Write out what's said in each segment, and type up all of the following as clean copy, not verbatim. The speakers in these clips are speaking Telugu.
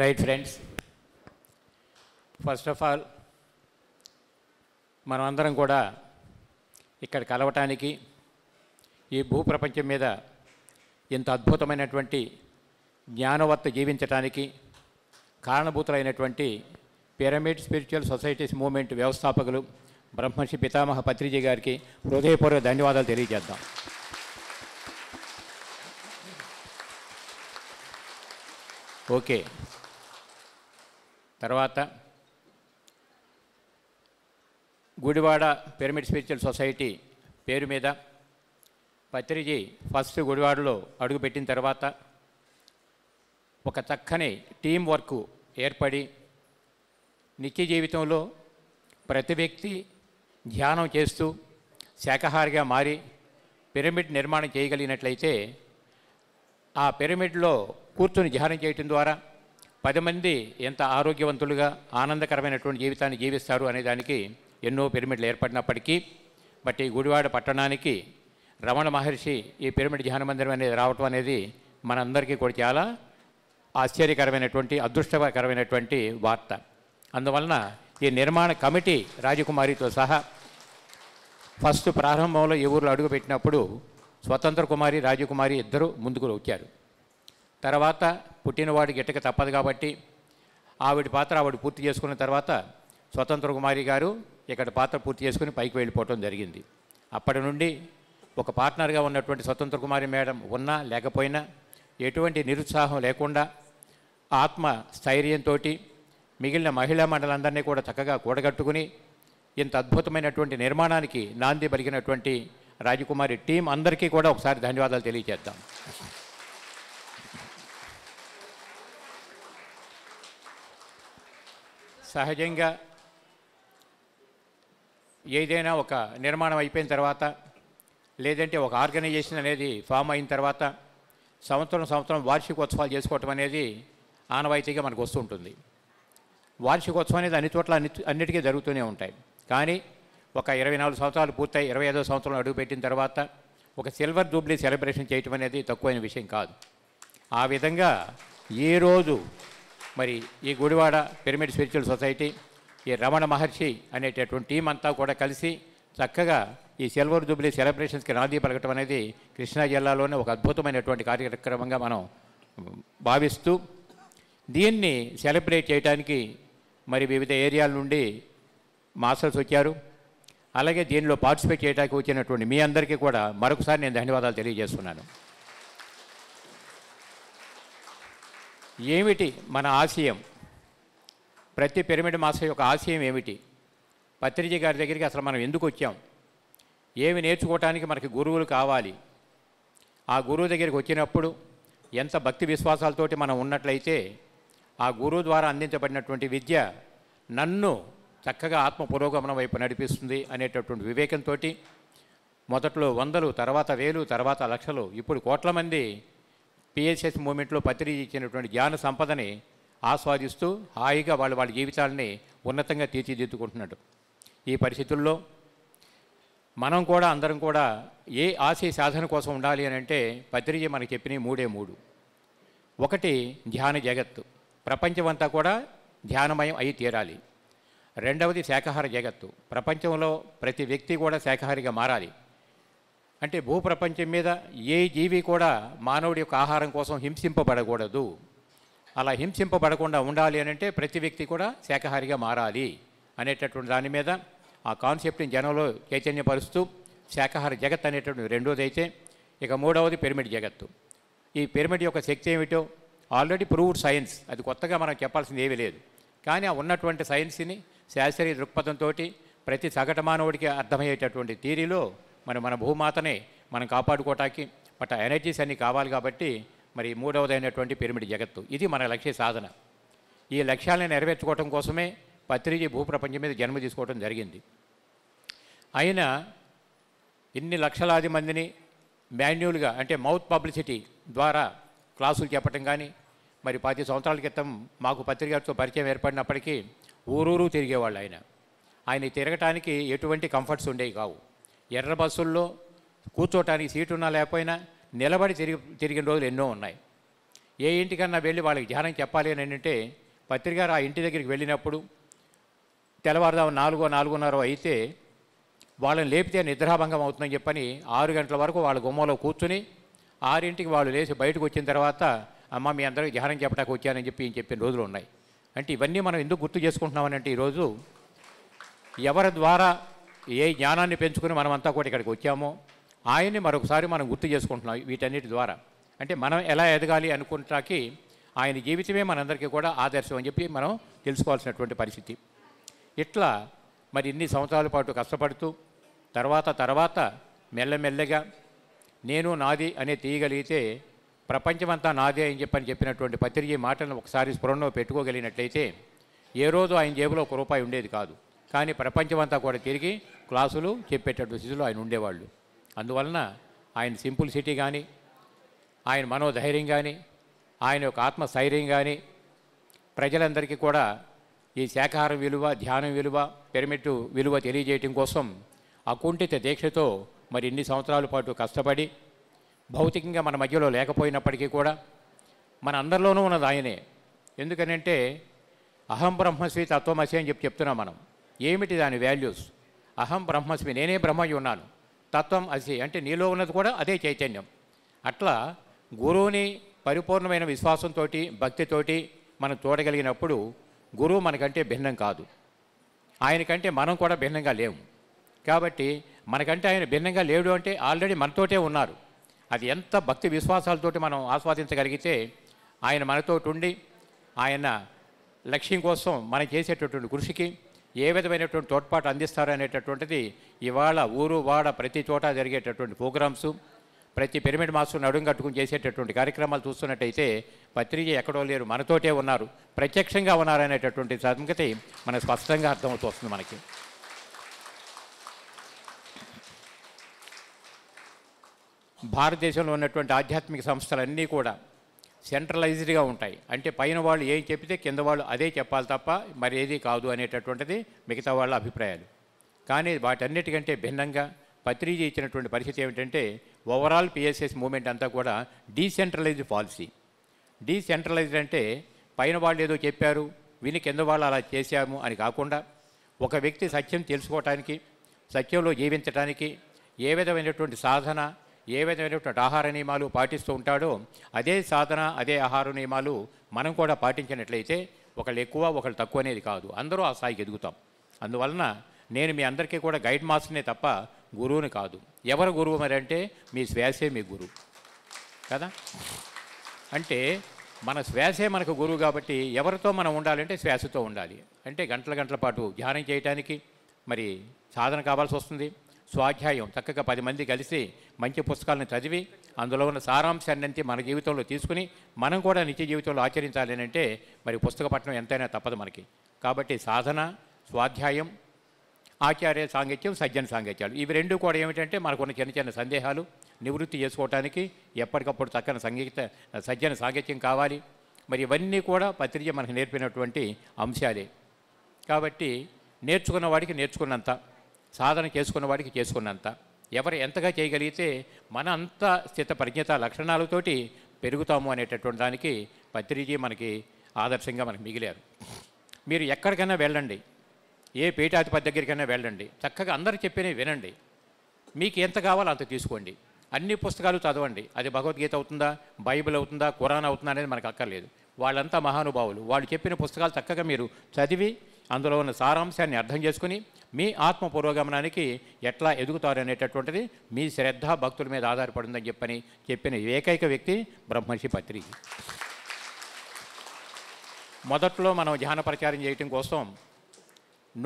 Right friends, first of all, మనమందరం కూడా ఇక్కడ కలవటానికి ఈ భూప్రపంచం మీద ఇంత అద్భుతమైనటువంటి జ్ఞానవత్త జీవించడానికి కారణభూతులైనటువంటి పిరమిడ్ స్పిరిచువల్ సొసైటీస్ మూవ్మెంట్ వ్యవస్థాపకులు బ్రహ్మర్షి పితామహ పత్రిజీ గారికి హృదయపూర్వక ధన్యవాదాలు తెలియజేద్దాం. ఓకే, తర్వాత గుడివాడ పిరమిడ్ స్పిరిచువల్ సొసైటీ పేరు మీద పత్రిజీ ఫస్ట్ గుడివాడలో అడుగుపెట్టిన తర్వాత ఒక చక్కని టీం వర్క్ ఏర్పడి నిత్య జీవితంలో ప్రతి వ్యక్తి ధ్యానం చేస్తూ శాకాహారిగా మారి పిరమిడ్ నిర్మాణం చేయగలిగినట్లయితే ఆ పిరమిడ్లో కూర్చుని ధ్యానం చేయటం ద్వారా 10 మంది ఎంత ఆరోగ్యవంతులుగా ఆనందకరమైనటువంటి జీవితాన్ని జీవిస్తారు అనేదానికి ఎన్నో పిరమిడ్లు ఏర్పడినప్పటికీ బట్ ఈ గుడివాడ పట్టణానికి రమణ మహర్షి ఈ పిరమిడ్ ధ్యాన మందిరం అనేది రావటం అనేది మనందరికీ కూడా చాలా ఆశ్చర్యకరమైనటువంటి అదృష్టకరమైనటువంటి వార్త. అందువలన ఈ నిర్మాణ కమిటీ రాజకుమారితో సహా ఫస్ట్ ప్రారంభంలో ఈ ఊరిలో అడుగుపెట్టినప్పుడు స్వతంత్ర కుమారి రాజకుమారి ఇద్దరు ముందుకు వచ్చారు. తర్వాత పుట్టినవాడి గిట్టక తప్పదు కాబట్టి ఆవిడ పాత్ర ఆవిడ పూర్తి చేసుకున్న తర్వాత స్వతంత్ర కుమారి గారు ఇక్కడ పాత్ర పూర్తి చేసుకుని పైకి వెళ్ళిపోవటం జరిగింది. అప్పటి నుండి ఒక పార్ట్నర్గా ఉన్నటువంటి స్వతంత్ర కుమారి మేడం ఉన్నా లేకపోయినా ఎటువంటి నిరుత్సాహం లేకుండా ఆత్మ స్థైర్యంతో మిగిలిన మహిళా మండలందరినీ కూడా చక్కగా కూడగట్టుకుని ఇంత అద్భుతమైనటువంటి నిర్మాణానికి నాంది పలికినటువంటి రాజకుమారి టీం అందరికీ కూడా ఒకసారి ధన్యవాదాలు తెలియజేద్దాం. సహజంగా ఏదైనా ఒక నిర్మాణం అయిపోయిన తర్వాత లేదంటే ఒక ఆర్గనైజేషన్ అనేది ఫామ్ అయిన తర్వాత సంవత్సరం వార్షికోత్సవాలు చేసుకోవటం అనేది ఆనవాయితీగా మనకు వస్తుంటుంది. వార్షికోత్సవం అనేది అన్ని చోట్ల అన్నిటికీ జరుగుతూనే ఉంటాయి. కానీ ఒక 24 సంవత్సరాలు పూర్తయి 25వ సంవత్సరంలో అడుగుపెట్టిన తర్వాత ఒక సిల్వర్ జూబ్లీ సెలబ్రేషన్ చేయటం అనేది తక్కువైన విషయం కాదు. ఆ విధంగా ఈరోజు మరి ఈ గుడివాడ పిరమిడ్ స్పిరిచువల్ సొసైటీ ఈ రమణ మహర్షి అనేటటువంటి టీం అంతా కూడా కలిసి చక్కగా ఈ సిల్వర్ జూబ్లీ సెలబ్రేషన్స్కి నాంది పలకటం అనేది కృష్ణా జిల్లాలోనే ఒక అద్భుతమైనటువంటి కార్యక్రమంగా మనం భావిస్తూ దీన్ని సెలబ్రేట్ చేయడానికి మరి వివిధ ఏరియాల నుండి మాస్టర్స్ వచ్చారు. అలాగే దీనిలో పార్టిసిపేట్ చేయడానికి వచ్చినటువంటి మీ అందరికీ కూడా మరొకసారి నేను ధన్యవాదాలు తెలియజేస్తున్నాను. ఏమిటి మన ఆశయం? ప్రతి పిరమిడ్ మాస్టర్ యొక్క ఆశయం ఏమిటి? పత్రిజీ గారి దగ్గరికి అసలు మనం ఎందుకు వచ్చాం? ఏమి నేర్చుకోవటానికి మనకి గురువులు కావాలి? ఆ గురువు దగ్గరికి వచ్చినప్పుడు ఎంత భక్తి విశ్వాసాలతోటి మనం ఉన్నట్లయితే ఆ గురువు ద్వారా అందించబడినటువంటి విద్య నన్ను చక్కగా ఆత్మ పురోగమనం వైపు నడిపిస్తుంది అనేటటువంటి వివేకంతో మొదట్లో 100లు, తర్వాత 1000, తర్వాత 1,00,000, ఇప్పుడు 1,00,00,000 మంది పిఎస్ఎస్ మూమెంట్లో పత్రిజీ ఇచ్చినటువంటి జ్ఞాన సంపదని ఆస్వాదిస్తూ హాయిగా వాళ్ళ జీవితాలని ఉన్నతంగా తీర్చిదిద్దుకుంటున్నాడు. ఈ పరిస్థితుల్లో మనం కూడా అందరం కూడా ఏ ఆశయ సాధన కోసం ఉండాలి అని అంటే పత్రిజీ మనకు చెప్పిన 3 ఒకటి ధ్యాన జగత్తు, ప్రపంచమంతా కూడా ధ్యానమయం అయి తీరాలి. రెండవది శాకాహార జగత్తు, ప్రపంచంలో ప్రతి వ్యక్తి కూడా శాకాహారిగా మారాలి. అంటే భూప్రపంచం మీద ఏ జీవి కూడా మానవుడి యొక్క ఆహారం కోసం హింసింపబడకూడదు. అలా హింసింపబడకుండా ఉండాలి అని అంటే ప్రతి వ్యక్తి కూడా శాకాహారిగా మారాలి అనేటటువంటి దాని మీద ఆ కాన్సెప్ట్ని జనంలో చైతన్యపరుస్తూ శాకాహార జగత్ అనేటటువంటి రెండోది అయితే, ఇక మూడవది పిరమిడ్ జగత్తు. ఈ పిరమిడ్ యొక్క శక్తి ఏమిటో ఆల్రెడీ ప్రూవ్డ్ సైన్స్, అది కొత్తగా మనం చెప్పాల్సింది ఏమీ లేదు. కానీ ఆ ఉన్నటువంటి సైన్స్ని శాస్త్రీయ దృక్పథంతో ప్రతి సగటు మానవుడికి అర్థమయ్యేటటువంటి థీరీలో మన భూమాతనే మనం కాపాడుకోవటానికి బట్ ఎనర్జీస్ అన్నీ కావాలి. కాబట్టి మరి మూడవదైనటువంటి పిరమిడ్ జగత్తు ఇది మన లక్ష్య సాధన. ఈ లక్ష్యాలను నెరవేర్చుకోవటం కోసమే పత్రిజీ భూప్రపంచం మీద జన్మ తీసుకోవడం జరిగింది. అయినా ఇన్ని లక్షలాది మందిని మాన్యువల్గా అంటే మౌత్ పబ్లిసిటీ ద్వారా క్లాసులు చెప్పటం కానీ, మరి 10 సంవత్సరాల క్రితం మాకు పత్రికతో పరిచయం ఏర్పడినప్పటికీ ఊరూరు తిరిగేవాళ్ళు. ఆయన తిరగటానికి ఎటువంటి కంఫర్ట్స్ ఉండేవి కావు. ఎర్ర బస్సుల్లో కూర్చోటానికి సీటు ఉన్నా లేకపోయినా నిలబడి తిరిగిన రోజులు ఎన్నో ఉన్నాయి. ఏ ఇంటికన్నా వెళ్ళి వాళ్ళకి ధ్యానం చెప్పాలి అని అంటే పత్రికారు ఆ ఇంటి దగ్గరికి వెళ్ళినప్పుడు తెల్లవారుదాము 4, 4:30 అయితే వాళ్ళని లేపితే నిద్రాభంగం అవుతుందని చెప్పని 6 గంటల వరకు వాళ్ళ గుమ్మలో కూర్చుని 6ింటికి వాళ్ళు లేచి బయటకు వచ్చిన తర్వాత అమ్మ మీ అందరికీ ధ్యానం చెప్పడానికి వచ్చానని చెప్పి ఏం చెప్పిన రోజులు ఉన్నాయి. అంటే ఇవన్నీ మనం ఎందుకు గుర్తు చేసుకుంటున్నామని అంటే ఈరోజు ఎవరి ద్వారా ఏ జ్ఞానాన్ని పెంచుకుని మనమంతా కూడా ఇక్కడికి వచ్చామో ఆయన్ని మరొకసారి మనం గుర్తు చేసుకుంటున్నాం. వీటన్నిటి ద్వారా అంటే మనం ఎలా ఎదగాలి అనుకుంటాకి ఆయన జీవితమే మనందరికీ కూడా ఆదర్శం అని చెప్పి మనం తెలుసుకోవాల్సినటువంటి పరిస్థితి. ఇట్లా మరి ఇన్ని సంవత్సరాల పాటు కష్టపడుతూ తర్వాత మెల్లమెల్లగా నేను నాది అనే తీయగలిగితే ప్రపంచమంతా నాదే అని చెప్పని చెప్పినటువంటి పత్రిజీ మాటలను ఒకసారి స్ఫురణలో పెట్టుకోగలిగినట్లయితే ఏ రోజు ఆయన జేబులో 1 రూపాయి ఉండేది కాదు. కానీ ప్రపంచమంతా కూడా తిరిగి క్లాసులు చెప్పేటటువంటి స్థితిలో ఆయన ఉండేవాళ్ళు. అందువలన ఆయన సింప్లిసిటీ కానీ ఆయన మనోధైర్యం కానీ ఆయన యొక్క ఆత్మస్థైర్యం కానీ ప్రజలందరికీ కూడా ఈ శాఖాహార విలువ, ధ్యానం విలువ, పిరమిడ్ విలువ తెలియజేయటం కోసం అకుంఠిత దీక్షతో మరి ఇన్ని సంవత్సరాల పాటు కష్టపడి భౌతికంగా మన మధ్యలో లేకపోయినప్పటికీ కూడా మన అందరిలోనూ ఉన్నది ఆయనే. ఎందుకనంటే అహం బ్రహ్మస్మి తత్వమసి అని చెప్తున్నాం మనం. ఏమిటి దాని వాల్యూస్? అహం బ్రహ్మస్మి, నేనే బ్రహ్మయ్య ఉన్నాను. తత్వం అసి అంటే నీలో ఉన్నది కూడా అదే చైతన్యం. అట్లా గురువుని పరిపూర్ణమైన విశ్వాసంతో భక్తితోటి మనం చూడగలిగినప్పుడు గురువు మనకంటే భిన్నం కాదు, ఆయనకంటే మనం కూడా భిన్నంగా లేము. కాబట్టి మనకంటే ఆయన భిన్నంగా లేడు అంటే ఆల్రెడీ మనతోటే ఉన్నారు. అది ఎంత భక్తి విశ్వాసాలతోటి మనం ఆస్వాదించగలిగితే ఆయన మనతో ఉండి ఆయన లక్ష్యం కోసం మనం చేసేటటువంటి కృషికి ఏ విధమైనటువంటి తోడ్పాటు అందిస్తారు అనేటటువంటిది ఇవాళ ఊరు వాడ ప్రతి చోట జరిగేటటువంటి ప్రోగ్రామ్స్, ప్రతి పిరమిడ్ మాస్టర్ నడుంగట్టుకుని చేసేటటువంటి కార్యక్రమాలు చూస్తున్నట్టయితే పత్రిజీ ఎక్కడో లేరు, మనతోటే ఉన్నారు, ప్రత్యక్షంగా ఉన్నారనేటటువంటి సంగతి మనకు స్పష్టంగా అర్థమవుతూ వస్తుంది. మనకి భారతదేశంలో ఉన్నటువంటి ఆధ్యాత్మిక సంస్థలన్నీ కూడా సెంట్రలైజ్డ్గా ఉంటాయి. అంటే పైన వాళ్ళు ఏం చెప్తే కింద వాళ్ళు అదే చెప్పాలి తప్ప మరి ఏది కాదు అనేటటువంటిది మిగతా వాళ్ళ అభిప్రాయాలు. కానీ వాటన్నిటికంటే భిన్నంగా పత్రిజీ ఇచ్చినటువంటి పరిస్థితి ఏమిటంటే ఓవరాల్ పిఎస్ఎస్ మూమెంట్ అంతా కూడా డీసెంట్రలైజ్డ్ పాలసీ. డీసెంట్రలైజ్డ్ అంటే పైన వాళ్ళు ఏదో చెప్పారు విని కింద వాళ్ళు అలా చేశాము అని కాకుండా ఒక వ్యక్తి సత్యం తెలుసుకోవటానికి, సత్యంలో జీవించటానికి ఏ విధమైనటువంటి సాధన, ఏ విధమైనటువంటి ఆహార నియమాలు పాటిస్తూ ఉంటాడో అదే సాధన, అదే ఆహార నియమాలు మనం కూడా పాటించినట్లయితే ఒకళ్ళు ఎక్కువ ఒకళ్ళు తక్కువ అనేది కాదు, అందరూ ఆ స్థాయికి ఎదుగుతాం. అందువలన నేను మీ అందరికీ కూడా గైడ్ మాస్టర్నే తప్ప గురువుని కాదు. ఎవరు గురువు మరి అంటే మీ శ్వాసే మీ గురువు కదా. అంటే మన శ్వాసే మనకు గురువు. కాబట్టి ఎవరితో మనం ఉండాలంటే శ్వాసతో ఉండాలి. అంటే గంటల పాటు ధ్యానం చేయడానికి మరి సాధన కావాల్సి వస్తుంది. స్వాధ్యాయం చక్కగా 10 మంది కలిసి మంచి పుస్తకాలను చదివి అందులో ఉన్న సారాంశాన్ని మన జీవితంలో తీసుకుని మనం కూడా నిత్య జీవితంలో ఆచరించాలి అని అంటే మరి పుస్తక పఠనం ఎంతైనా తప్పదు మనకి. కాబట్టి సాధన, స్వాధ్యాయం, ఆచార్య సాంగత్యం, సజ్జన సాంగత్యాలు ఇవి రెండు కూడా ఏమిటంటే మనకున్న చిన్న చిన్న సందేహాలు నివృత్తి చేసుకోవడానికి ఎప్పటికప్పుడు చక్కని సజ్జన సాంగత్యం కావాలి. మరి ఇవన్నీ కూడా పత్రిజీ మనకు నేర్పినటువంటి అంశాలే. కాబట్టి నేర్చుకున్న వాడికి నేర్చుకున్నంత, సాధన చేసుకున్న వాడికి చేసుకున్నంత, ఎవరు ఎంతగా చేయగలిగితే మన అంత స్థిత ప్రజ్ఞత లక్షణాలతోటి పెరుగుతాము అనేటటువంటి దానికి పత్రిజీ మనకి ఆదర్శంగా మనకు మిగిలారు. మీరు ఎక్కడికైనా వెళ్ళండి, ఏ పీఠాధిపతి దగ్గరికైనా వెళ్ళండి, చక్కగా అందరూ చెప్పినవి వినండి, మీకు ఎంత కావాలో అంత తీసుకోండి, అన్ని పుస్తకాలు చదవండి. అది భగవద్గీత అవుతుందా, బైబిల్ అవుతుందా, ఖురాన్ అవుతుందా అనేది మనకు అక్కర్లేదు. వాళ్ళంతా మహానుభావులు, వాళ్ళు చెప్పిన పుస్తకాలు చక్కగా మీరు చదివి అందులో ఉన్న సారాంశాన్ని అర్థం చేసుకుని మీ ఆత్మ పురోగమనానికి ఎట్లా ఎదుగుతారు అనేటటువంటిది మీ శ్రద్ధ భక్తుల మీద ఆధారపడుతుందని చెప్పని చెప్పిన ఏకైక వ్యక్తి బ్రహ్మర్షి పత్రిజీ. మొదట్లో మనం ధ్యాన ప్రచారం చేయటం కోసం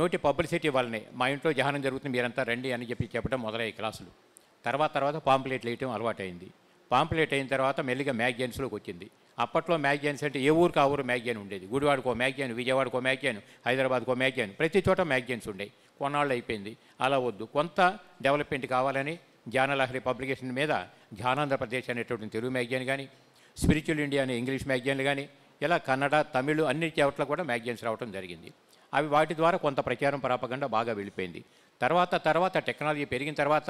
నోటి పబ్లిసిటీ వల్లనే మా ఇంట్లో ధ్యానం జరుగుతుంది మీరంతా రండి అని చెప్పి చెప్పడం మొదలయ్యే క్లాసులు. తర్వాత పాంప్లెట్లు వేయటం అలవాటైంది. పాంప్లెట్ అయిన తర్వాత మెల్లిగా మ్యాగజైన్స్లోకి వచ్చింది. అప్పట్లో మ్యాగజైన్స్ అంటే ఏ ఊరికి ఆ ఊరు మ్యాగజైన్ ఉండేది. గుడివాడకో మ్యాగజైన్, విజయవాడకో మ్యాగజైన్, హైదరాబాద్కో మ్యాగజైన్, ప్రతి చోట మ్యాగజైన్స్ ఉండే. కొన్నాళ్ళు అయిపోయింది. అలా వద్దు, కొంత డెవలప్మెంట్ కావాలని ధ్యానలహరి పబ్లికేషన్ మీద ధ్యానాంధ్రప్రదేశ్ అనేటువంటి తెలుగు మ్యాగజైన్ కానీ, స్పిరిచువల్ ఇండియా అనే ఇంగ్లీష్ మ్యాగజైన్లు కానీ, ఇలా కన్నడ, తమిళ్ అన్ని చోట్ల కూడా మ్యాగజైన్స్ రావడం జరిగింది. అవి వాటి ద్వారా కొంత ప్రచారం ప్రాపగండా బాగా వెళ్ళిపోయింది. తర్వాత టెక్నాలజీ పెరిగిన తర్వాత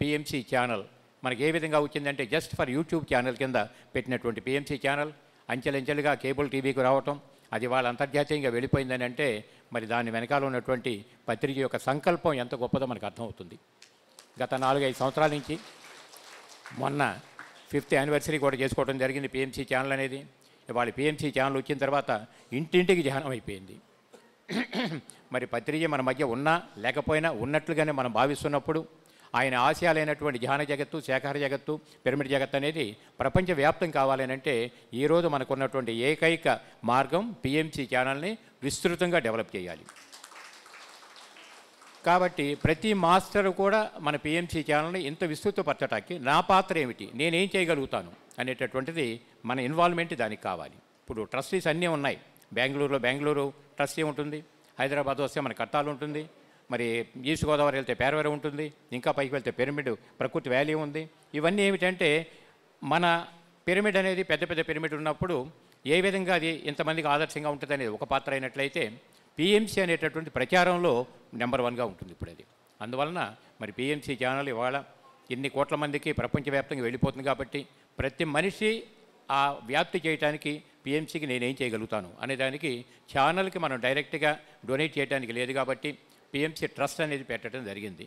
పిఎంసీ ఛానల్ మనకి ఏ విధంగా వచ్చిందంటే జస్ట్ ఫర్ యూట్యూబ్ ఛానల్ కింద పెట్టినటువంటి పిఎంసీ ఛానల్, అంచెలంచెలుగా కేబుల్ టీవీకి రావటం, అది వాళ్ళ అంతర్జాతీయంగా వెళ్ళిపోయిందని అంటే మరి దాని వెనకాల ఉన్నటువంటి పత్రిక యొక్క సంకల్పం ఎంత గొప్పదో మనకు అర్థమవుతుంది. గత 4-5 సంవత్సరాల నుంచి మొన్న 5th యానివర్సరీ కూడా చేసుకోవడం జరిగింది. PMC ఛానల్ అనేది ఇవాళ PMC ఛానల్ వచ్చిన తర్వాత ఇంటింటికి ధ్యానం అయిపోయింది. మరి పత్రిజీ మన మధ్య ఉన్నా లేకపోయినా ఉన్నట్లుగానే మనం భావిస్తున్నప్పుడు ఆయన ఆశయాలైనటువంటి ధ్యాన జగత్తు, శాఖాహార జగత్తు, పిరమిడ్ జగత్తు అనేది ప్రపంచవ్యాప్తం కావాలనంటే ఈరోజు మనకున్నటువంటి ఏకైక మార్గం PMC ఛానల్ని విస్తృతంగా డెవలప్ చేయాలి. కాబట్టి ప్రతి మాస్టర్ కూడా మన PMC ఛానల్ని ఇంత విస్తృతపరచడానికి నా పాత్ర ఏమిటి, నేనేం చేయగలుగుతాను అనేటటువంటిది మన ఇన్వాల్వ్మెంట్ దానికి కావాలి. ఇప్పుడు ట్రస్టీస్ అన్నీ ఉన్నాయి. బెంగళూరు ట్రస్టీ ఉంటుంది, హైదరాబాద్ వస్తే మన కట్టాలు ఉంటుంది, మరి ఈస్ట్ గోదావరి వెళ్తే పేరవరం ఉంటుంది, ఇంకా పైకి వెళ్తే పిరమిడ్ ప్రకృతి వ్యాలీ ఉంది. ఇవన్నీ ఏమిటంటే మన పిరమిడ్ అనేది పెద్ద పెద్ద పిరమిడ్ ఉన్నప్పుడు ఏ విధంగా అది ఇంతమందికి ఆదర్శంగా ఉంటుంది అనేది ఒక పాత్ర అయినట్లయితే PMC అనేటటువంటి ప్రచారంలో నెంబర్ 1గా ఉంటుంది ఇప్పుడు అది. అందువలన మరి PMC ఛానల్ ఇవాళ ఇన్ని కోట్ల మందికి ప్రపంచవ్యాప్తంగా వెళ్ళిపోతుంది కాబట్టి ప్రతి మనిషి ఆ వ్యాప్తి చేయడానికి PMCకి నేనేం చేయగలుగుతాను అనేదానికి ఛానల్కి మనం డైరెక్ట్గా డొనేట్ చేయడానికి లేదు కాబట్టి PMC ట్రస్ట్ అనేది పెట్టడం జరిగింది.